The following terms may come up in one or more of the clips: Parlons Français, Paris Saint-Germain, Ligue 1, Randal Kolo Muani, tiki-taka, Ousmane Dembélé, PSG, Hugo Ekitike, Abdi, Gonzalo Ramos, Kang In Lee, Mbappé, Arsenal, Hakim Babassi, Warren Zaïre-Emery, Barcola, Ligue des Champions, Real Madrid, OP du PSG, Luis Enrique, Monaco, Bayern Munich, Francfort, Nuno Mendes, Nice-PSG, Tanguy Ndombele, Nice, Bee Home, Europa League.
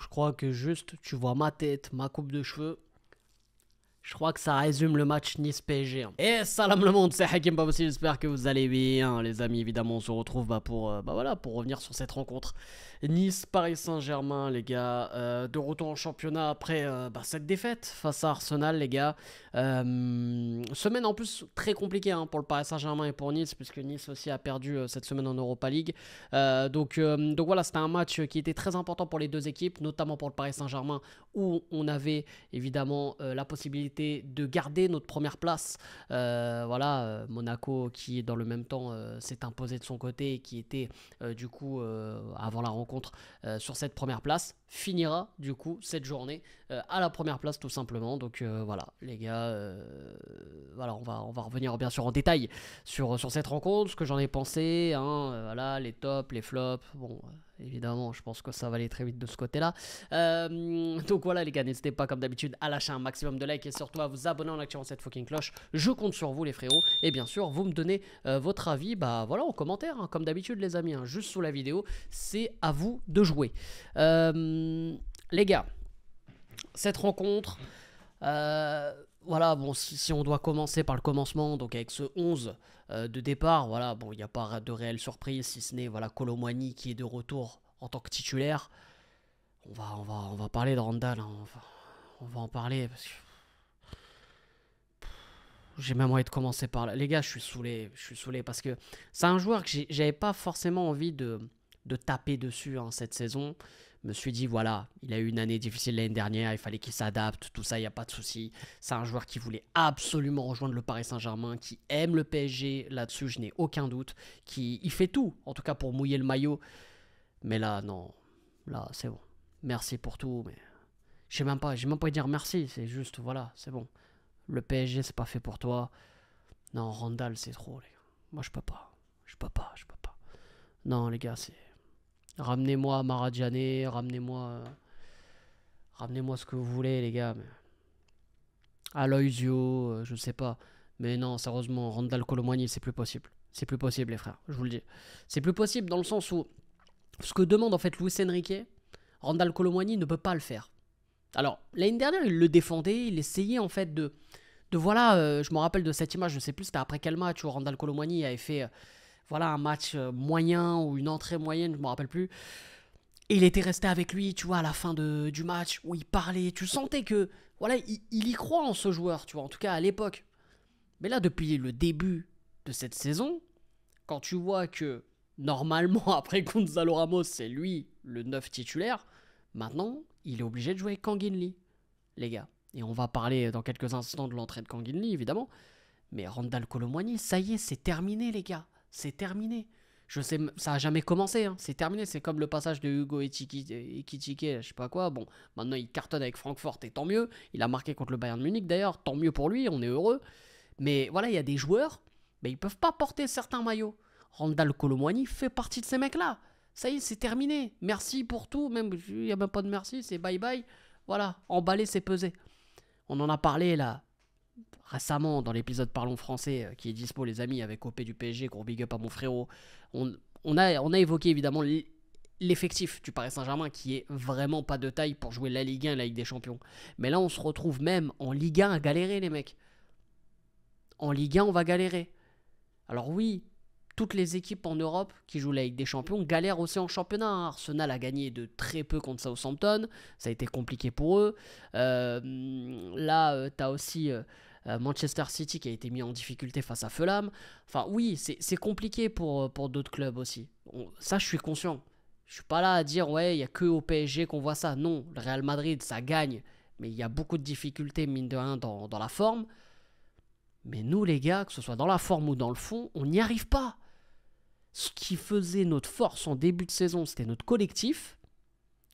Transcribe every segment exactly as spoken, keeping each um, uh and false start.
je crois que juste tu vois ma tête, ma coupe de cheveux. Je crois que ça résume le match Nice-P S G. Et salam le monde, c'est Hakim Babassi, j'espère que vous allez bien les amis. Évidemment on se retrouve bah, pour, euh, bah, voilà, pour revenir sur cette rencontre Nice-Paris Saint-Germain les gars. Euh, de retour en championnat après euh, bah, cette défaite face à Arsenal les gars. Euh, semaine en plus très compliquée hein, pour le Paris Saint-Germain et pour Nice, puisque Nice aussi a perdu euh, cette semaine en Europa League. Euh, donc, euh, donc voilà, c'était un match qui était très important pour les deux équipes, notamment pour le Paris Saint-Germain où on avait évidemment euh, la possibilité de garder notre première place. Euh, voilà, euh, Monaco qui dans le même temps euh, s'est imposé de son côté et qui était euh, du coup euh, avant la rencontre euh, sur cette première place, finira du coup cette journée euh, à la première place tout simplement. Donc euh, voilà les gars, euh, voilà, on va on va revenir bien sûr en détail sur sur cette rencontre, ce que j'en ai pensé hein, euh, voilà, les tops, les flops. Bon, euh, évidemment, je pense que ça va aller très vite de ce côté-là. Euh, donc voilà les gars, n'hésitez pas comme d'habitude à lâcher un maximum de likes et surtout à vous abonner en activant cette fucking cloche. Je compte sur vous les frérots. Et bien sûr, vous me donnez euh, votre avis bah, voilà, en commentaire, hein, comme d'habitude les amis, hein, juste sous la vidéo. C'est à vous de jouer. Euh, les gars, cette rencontre... Euh, voilà, bon, si, si on doit commencer par le commencement, donc avec ce onze euh, de départ, voilà, bon, il n'y a pas de réelle surprise, si ce n'est, voilà, Kolo Muani qui est de retour en tant que titulaire. On va, on va, on va parler de Randal, hein, on, va, on va en parler, parce que... J'ai même envie de commencer par là. Les gars, je suis saoulé, je suis saoulé, parce que c'est un joueur que j'avais pas forcément envie de, de taper dessus, hein, cette saison. Je me suis dit, voilà, il a eu une année difficile l'année dernière, il fallait qu'il s'adapte, tout ça, il n'y a pas de souci. C'est un joueur qui voulait absolument rejoindre le Paris Saint-Germain, qui aime le P S G, là-dessus, je n'ai aucun doute. Qui, il fait tout, en tout cas pour mouiller le maillot. Mais là, non, là, c'est bon. Merci pour tout, mais je ne sais même pas, je n'ai même pas dire merci, c'est juste, voilà, c'est bon. Le P S G, c'est pas fait pour toi. Non, Randal, c'est trop, les gars. Moi, je peux pas, je peux pas, je peux pas. Non, les gars, c'est... Ramenez-moi Maradjane, ramenez-moi euh, ramenez-moi ce que vous voulez les gars. Mais... Aloysio, euh, je sais pas. Mais non, sérieusement, Randal Kolo Muani, c'est plus possible. C'est plus possible les frères, je vous le dis. C'est plus possible dans le sens où ce que demande en fait Luis Enrique, Randal Kolo Muani ne peut pas le faire. Alors, l'année dernière, il le défendait, il essayait en fait de... de voilà, euh, je me rappelle de cette image, je sais plus, c'était après quel match où Randal Kolo Muani avait fait... Euh, Voilà, un match moyen ou une entrée moyenne, je ne me rappelle plus. Et il était resté avec lui, tu vois, à la fin de, du match, où il parlait. Tu sentais que, voilà, il, il y croit en ce joueur, tu vois, en tout cas à l'époque. Mais là, depuis le début de cette saison, quand tu vois que, normalement, après Gonzalo Ramos, c'est lui le neuf titulaire, maintenant, il est obligé de jouer avec Kang In Lee, les gars. Et on va parler dans quelques instants de l'entrée de Kang In Lee, évidemment. Mais Randal Kolo Muani, ça y est, c'est terminé, les gars. C'est terminé. Je sais, ça n'a jamais commencé. Hein. C'est terminé. C'est comme le passage de Hugo Ekitike, je sais pas quoi. Bon, maintenant il cartonne avec Francfort et tant mieux. Il a marqué contre le Bayern Munich d'ailleurs. Tant mieux pour lui. On est heureux. Mais voilà, il y a des joueurs, mais ils peuvent pas porter certains maillots. Randal Kolo Muani fait partie de ces mecs-là. Ça y est, c'est terminé. Merci pour tout. Même il n'y a même pas de merci. C'est bye bye. Voilà, emballer, c'est peser. On en a parlé là. Récemment, dans l'épisode Parlons Français qui est dispo, les amis, avec O P du P S G, gros big up à mon frérot, on, on, a, on a évoqué évidemment l'effectif du Paris Saint-Germain qui est vraiment pas de taille pour jouer la Ligue un et la Ligue des Champions. Mais là, on se retrouve même en Ligue un à galérer, les mecs. En Ligue un, on va galérer. Alors, oui, toutes les équipes en Europe qui jouent la Ligue des Champions galèrent aussi en championnat. Arsenal a gagné de très peu contre Southampton, ça a été compliqué pour eux. Euh, là, euh, t'as aussi. Euh, Manchester City qui a été mis en difficulté face à Fulham. Enfin oui, c'est compliqué pour, pour d'autres clubs aussi. On, ça je suis conscient. Je suis pas là à dire ouais, il n'y a que au P S G qu'on voit ça. Non, le Real Madrid ça gagne. Mais il y a beaucoup de difficultés mine de rien dans, dans la forme. Mais nous les gars, que ce soit dans la forme ou dans le fond, on n'y arrive pas. Ce qui faisait notre force en début de saison, c'était notre collectif.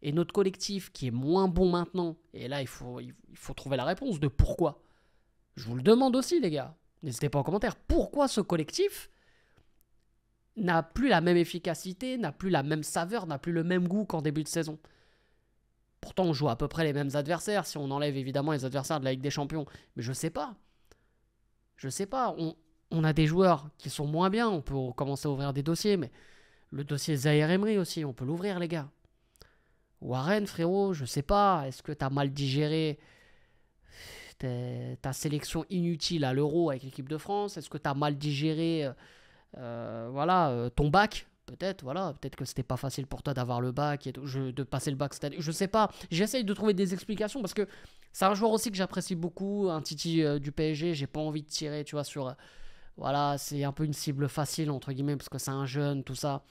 Et notre collectif qui est moins bon maintenant. Et là il faut, il faut trouver la réponse de pourquoi. Je vous le demande aussi, les gars. N'hésitez pas en commentaire. Pourquoi ce collectif n'a plus la même efficacité, n'a plus la même saveur, n'a plus le même goût qu'en début de saison? Pourtant, on joue à peu près les mêmes adversaires, si on enlève évidemment les adversaires de la Ligue des Champions. Mais je sais pas. Je sais pas. On, on a des joueurs qui sont moins bien. On peut commencer à ouvrir des dossiers, mais le dossier Zaïre-Emery aussi, on peut l'ouvrir, les gars. Warren, frérot, je sais pas, est-ce que t'as mal digéré ta sélection inutile à l'Euro avec l'équipe de France? Est-ce que t'as mal digéré euh, voilà, euh, ton bac? Peut-être, voilà, peut-être que c'était pas facile pour toi d'avoir le bac et de, de passer le bac cette année. Je sais pas, j'essaye de trouver des explications parce que c'est un joueur aussi que j'apprécie beaucoup, un Titi euh, du P S G. J'ai pas envie de tirer, tu vois, sur. Euh, voilà, c'est un peu une cible facile, entre guillemets, parce que c'est un jeune, tout ça.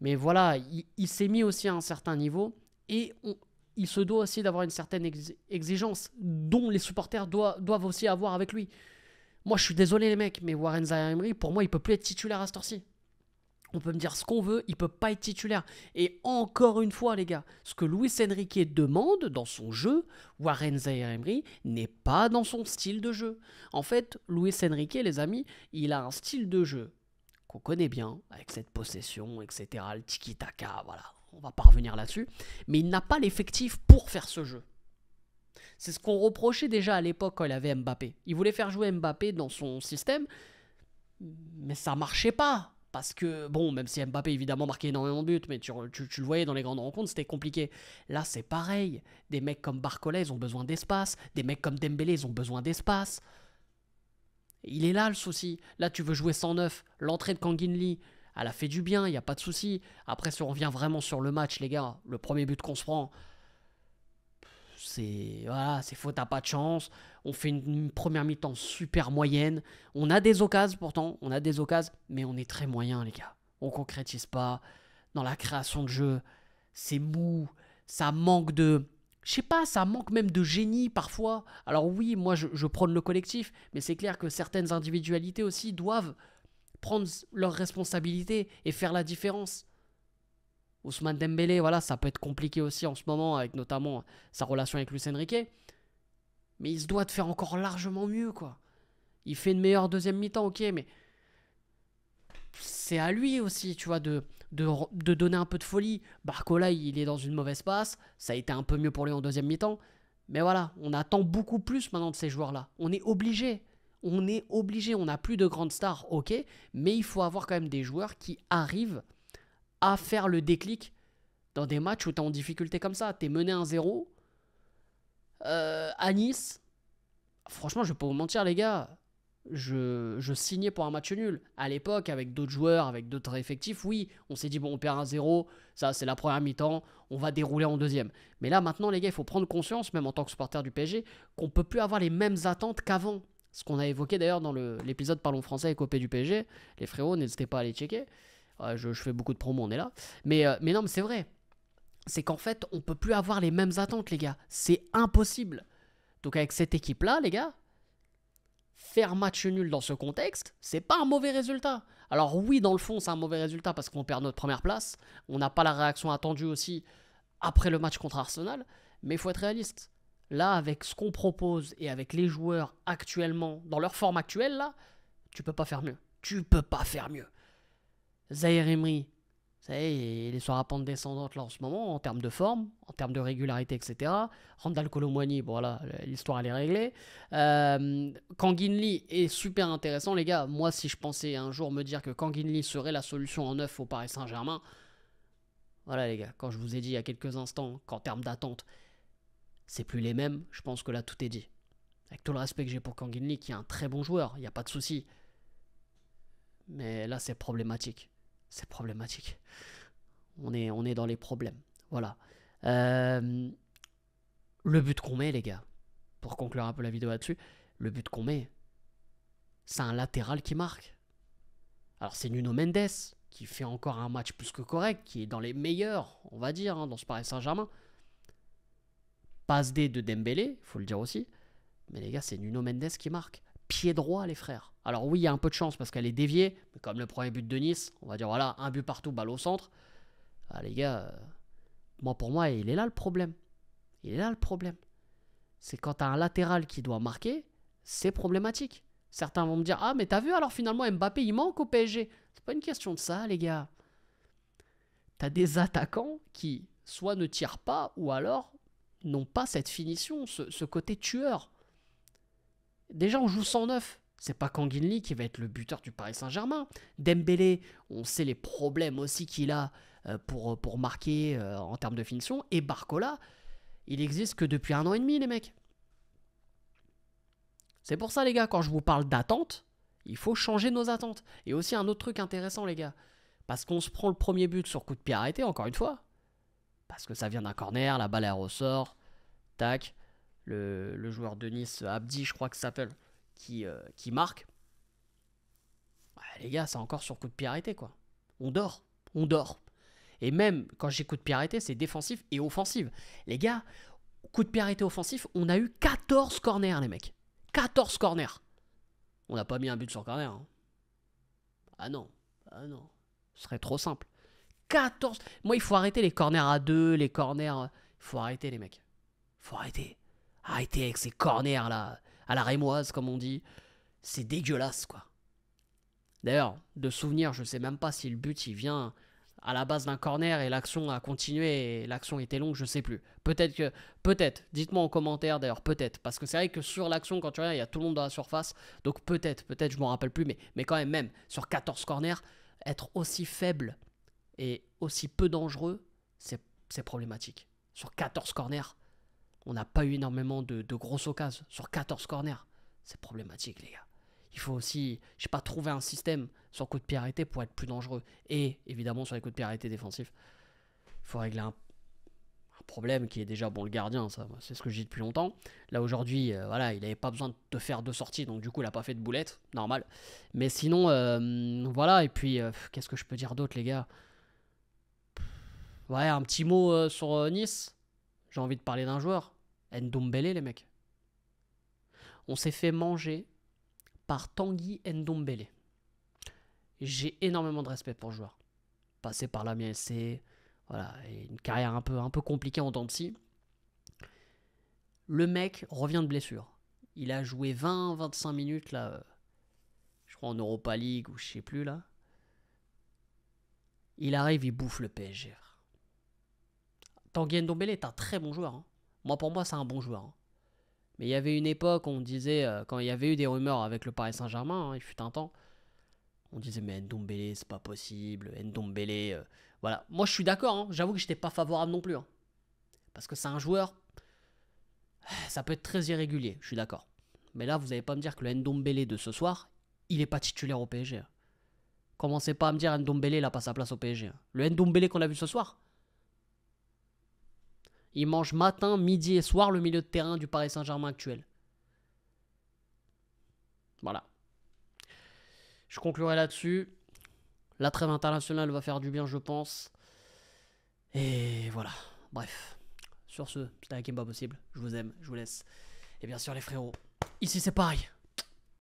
Mais voilà, il, il s'est mis aussi à un certain niveau et on, il se doit aussi d'avoir une certaine ex exigence dont les supporters doivent, doivent aussi avoir avec lui. Moi, je suis désolé, les mecs, mais Warren Zaïre-Emery, pour moi, il peut plus être titulaire à cette heure-ci. On peut me dire ce qu'on veut, il ne peut pas être titulaire. Et encore une fois, les gars, ce que Luis Enrique demande dans son jeu, Warren Zaïre-Emery n'est pas dans son style de jeu. En fait, Luis Enrique, les amis, il a un style de jeu qu'on connaît bien, avec cette possession, et cetera, le tiki-taka, voilà, on ne va pas revenir là-dessus. Mais il n'a pas l'effectif pour faire ce jeu. C'est ce qu'on reprochait déjà à l'époque quand il avait Mbappé. Il voulait faire jouer Mbappé dans son système, mais ça ne marchait pas. Parce que, bon, même si Mbappé, évidemment, marquait énormément de buts, mais tu, tu, tu le voyais dans les grandes rencontres, c'était compliqué. Là, c'est pareil. Des mecs comme Barcola, ils ont besoin d'espace. Des mecs comme Dembélé, ils ont besoin d'espace. Il est là, le souci. Là, tu veux jouer cent neuf. L'entrée de Kang In Lee, elle a fait du bien, il n'y a pas de souci. Après, si on revient vraiment sur le match, les gars, le premier but qu'on se prend, c'est voilà, c'est faux, t'as pas de chance. On fait une, une première mi-temps super moyenne. On a des occasions pourtant, on a des occasions, mais on est très moyen, les gars. On concrétise pas dans la création de jeu. C'est mou, ça manque de, je sais pas, ça manque même de génie parfois. Alors oui, moi je, je prône le collectif, mais c'est clair que certaines individualités aussi doivent prendre leurs responsabilités et faire la différence. Ousmane Dembélé, voilà, ça peut être compliqué aussi en ce moment, avec notamment sa relation avec Luis Enrique. Mais il se doit de faire encore largement mieux, quoi. Il fait une meilleure deuxième mi-temps, ok, mais c'est à lui aussi, tu vois, de, de, de donner un peu de folie. Barcola, il est dans une mauvaise passe, ça a été un peu mieux pour lui en deuxième mi-temps. Mais voilà, on attend beaucoup plus maintenant de ces joueurs-là. On est obligé, on est obligé, on n'a plus de grandes stars, ok, mais il faut avoir quand même des joueurs qui arrivent à faire le déclic dans des matchs où tu es en difficulté comme ça. Tu es mené un zéro euh, à Nice. Franchement, je ne vais pas vous mentir, les gars. Je, je signais pour un match nul. À l'époque, avec d'autres joueurs, avec d'autres effectifs, oui, on s'est dit, bon, on perd un zéro. Ça, c'est la première mi-temps. On va dérouler en deuxième. Mais là, maintenant, les gars, il faut prendre conscience, même en tant que supporter du P S G, qu'on ne peut plus avoir les mêmes attentes qu'avant. Ce qu'on a évoqué d'ailleurs dans l'épisode Parlons Français avec O P du P S G. Les frérots, n'hésitez pas à aller checker. Euh, je, je fais beaucoup de promos, on est là. Mais, euh, mais non, mais c'est vrai. C'est qu'en fait, on ne peut plus avoir les mêmes attentes, les gars. C'est impossible. Donc avec cette équipe-là, les gars, faire match nul dans ce contexte, c'est pas un mauvais résultat. Alors oui, dans le fond, c'est un mauvais résultat parce qu'on perd notre première place. On n'a pas la réaction attendue aussi après le match contre Arsenal. Mais il faut être réaliste. Là, avec ce qu'on propose et avec les joueurs actuellement, dans leur forme actuelle, là, tu peux pas faire mieux. Tu peux pas faire mieux. Zaïre-Emery, ça y est, il est sur la pente descendante là en ce moment, en termes de forme, en termes de régularité, et cetera. Randal Kolo Muani, bon voilà, l'histoire elle est réglée. Euh, Kang In Lee est super intéressant, les gars. Moi, si je pensais un jour me dire que Kang In Lee serait la solution en neuf au Paris Saint-Germain, voilà, les gars, quand je vous ai dit il y a quelques instants qu'en termes d'attente, c'est plus les mêmes, je pense que là tout est dit. Avec tout le respect que j'ai pour Kang In Lee, qui est un très bon joueur, il n'y a pas de souci. Mais là, c'est problématique. C'est problématique. On est, on est dans les problèmes. Voilà. Euh, le but qu'on met, les gars, pour conclure un peu la vidéo là-dessus, le but qu'on met, c'est un latéral qui marque. Alors, c'est Nuno Mendes qui fait encore un match plus que correct, qui est dans les meilleurs, on va dire, hein, dans ce Paris Saint-Germain. Passe D de Dembélé, il faut le dire aussi. Mais les gars, c'est Nuno Mendes qui marque. Pied droit, les frères. Alors oui, il y a un peu de chance parce qu'elle est déviée, mais comme le premier but de Nice, on va dire voilà, un but partout, balle au centre. Ah, les gars, euh, moi pour moi, il est là le problème. Il est là le problème. C'est quand tu as un latéral qui doit marquer, c'est problématique. Certains vont me dire, ah mais t'as vu alors finalement Mbappé, il manque au P S G. C'est pas une question de ça, les gars. T'as des attaquants qui soit ne tirent pas ou alors n'ont pas cette finition, ce, ce côté tueur. Déjà, on joue cent neuf. C'est pas Kang In Lee qui va être le buteur du Paris Saint-Germain. Dembélé, on sait les problèmes aussi qu'il a pour, pour marquer en termes de finition. Et Barcola, il n'existe que depuis un an et demi, les mecs. C'est pour ça, les gars, quand je vous parle d'attente, il faut changer nos attentes. Et aussi un autre truc intéressant, les gars, parce qu'on se prend le premier but sur coup de pied arrêté, encore une fois, parce que ça vient d'un corner, la balle elle ressort, tac, le, le joueur de Nice, Abdi, je crois que ça s'appelle, qui, euh, qui marque. Ouais, les gars, c'est encore sur coup de pied arrêté, quoi. On dort, on dort. Et même quand j'ai coup de pied arrêté, c'est défensif et offensif. Les gars, coup de pied arrêté offensif, on a eu quatorze corners, les mecs. quatorze corners. On n'a pas mis un but sur corner. Hein. Ah non, ah non. Ce serait trop simple. quatorze. Moi, il faut arrêter les corners à deux, les corners. Il faut arrêter, les mecs. Il faut arrêter. Arrêtez avec ces corners là, à la rémoise, comme on dit. C'est dégueulasse, quoi. D'ailleurs, de souvenir, je ne sais même pas si le but, il vient à la base d'un corner et l'action a continué et l'action était longue, je ne sais plus. Peut-être que... Peut-être. Dites-moi en commentaire, d'ailleurs, peut-être. Parce que c'est vrai que sur l'action, quand tu regardes, il y a tout le monde dans la surface. Donc peut-être, peut-être, je ne m'en rappelle plus. Mais, mais quand même, même sur quatorze corners, être aussi faible et aussi peu dangereux, c'est problématique. Sur quatorze corners, on n'a pas eu énormément de, de grosses occasions. Sur quatorze corners, c'est problématique, les gars. Il faut aussi, je sais pas, trouver un système sur coup de pied arrêté pour être plus dangereux. Et évidemment, sur les coups de pied arrêtés défensifs, il faut régler un, un problème qui est déjà, bon, le gardien, ça, c'est ce que je dis depuis longtemps. Là, aujourd'hui, euh, voilà, il n'avait pas besoin de faire deux sorties, donc du coup, il n'a pas fait de boulette, normal. Mais sinon, euh, voilà, et puis, euh, qu'est-ce que je peux dire d'autre, les gars? Ouais, un petit mot euh, sur euh, Nice. J'ai envie de parler d'un joueur. Ndombele, les mecs. On s'est fait manger par Tanguy Ndombele. J'ai énormément de respect pour le joueur. Passé par la M L C, voilà, et une carrière un peu, un peu compliquée en dents de scie. Le mec revient de blessure. Il a joué vingt à vingt-cinq minutes, là, euh, je crois en Europa League ou je sais plus, là. Il arrive, il bouffe le P S G. Tanguy Ndombele est un très bon joueur. Hein. Moi, pour moi, c'est un bon joueur. Hein. Mais il y avait une époque où on disait, euh, quand il y avait eu des rumeurs avec le Paris Saint-Germain, hein, il fut un temps, on disait, mais Ndombele, c'est pas possible, Ndombele... Euh, voilà. Moi, je suis d'accord, hein. J'avoue que j'étais pas favorable non plus. Hein. Parce que c'est un joueur... Ça peut être très irrégulier, je suis d'accord. Mais là, vous n'allez pas me dire que le Ndombele de ce soir, il n'est pas titulaire au P S G. Hein. Commencez pas à me dire Ndombele n'a pas sa place au P S G. Hein. Le Ndombele qu'on a vu ce soir, il mange matin, midi et soir le milieu de terrain du Paris Saint-Germain actuel. Voilà. Je conclurai là-dessus. La trêve internationale va faire du bien, je pense. Et voilà. Bref. Sur ce, c'était un game pas possible. Je vous aime, je vous laisse. Et bien sûr, les frérots, ici c'est pareil.